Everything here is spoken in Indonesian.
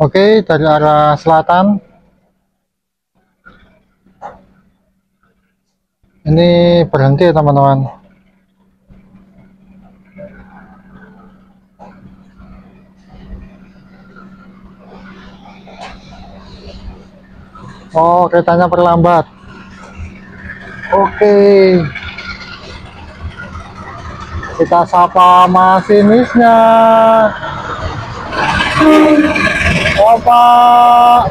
Oke, dari arah selatan. Ini berhenti ya teman-teman. Oh, keretanya perlambat. Oke. Kita sapa masinisnya. Bapak